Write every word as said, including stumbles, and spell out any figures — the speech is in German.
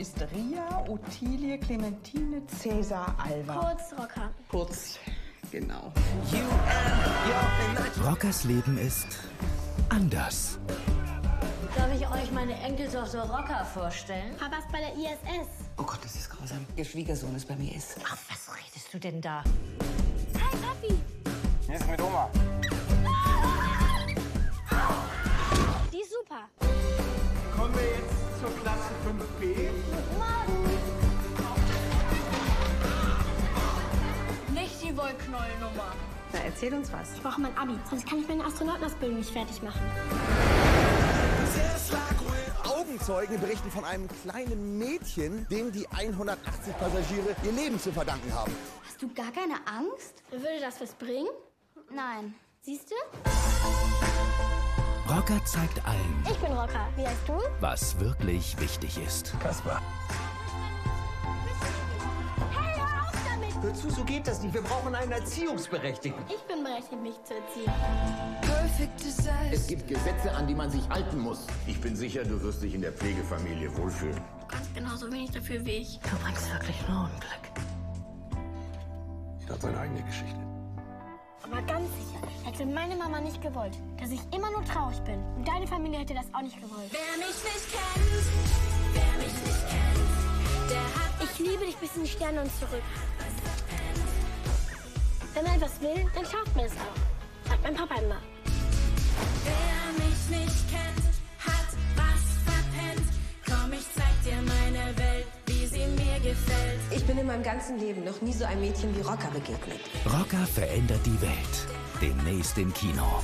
ist Ria, Ottilie, Clementine, Cäsar, Alba. Kurz Rocca. Kurz, genau. Roccas Leben ist anders. Darf ich euch meine Enkeltochter Rocca vorstellen? Papa ist bei der I S S. Oh Gott, das ist grausam. Ihr Schwiegersohn ist bei mir ist. Ach, was redest du denn da? Hi, Papi. Hier ist mit Oma. Die ist super. Kommen wir jetzt zur Klasse fünf b? Morgen. Nicht die Wollknäuel-Nummer. Na, erzähl uns was. Ich brauche mein Abi, sonst kann ich meine Astronautenausbildung nicht fertig machen. Augenzeugen berichten von einem kleinen Mädchen, dem die hundertachtzig Passagiere ihr Leben zu verdanken haben. Hast du gar keine Angst? Würde das was bringen? Nein. Siehst du? Rocca zeigt allen. Ich bin Rocca. Wie heißt du? Was wirklich wichtig ist. Caspar. Hey, hör auf damit! Hör zu, so geht das nicht. Wir brauchen einen Erziehungsberechtigten. Ich bin berechtigt, mich zu erziehen. Es gibt Gesetze, an die man sich halten muss. Ich bin sicher, du wirst dich in der Pflegefamilie wohlfühlen. Du kannst genauso wenig dafür wie ich. Du bringst wirklich nur Unglück. Jeder hat seine eigene Geschichte. Aber ganz sicher hätte meine Mama nicht gewollt, dass ich immer nur traurig bin. Und deine Familie hätte das auch nicht gewollt. Wer mich nicht kennt, wer mich nicht kennt, der hat... Ich liebe dich bis in die Sterne und zurück. Wenn man etwas will, dann schafft man es auch. Hat mein Papa immer. Wer mich nicht kennt, hat was verpennt. Komm, ich zeig dir meine Welt, wie sie mir gefällt. Ich bin in meinem ganzen Leben noch nie so einem Mädchen wie Rocca begegnet. Rocca verändert die Welt. Demnächst im Kino.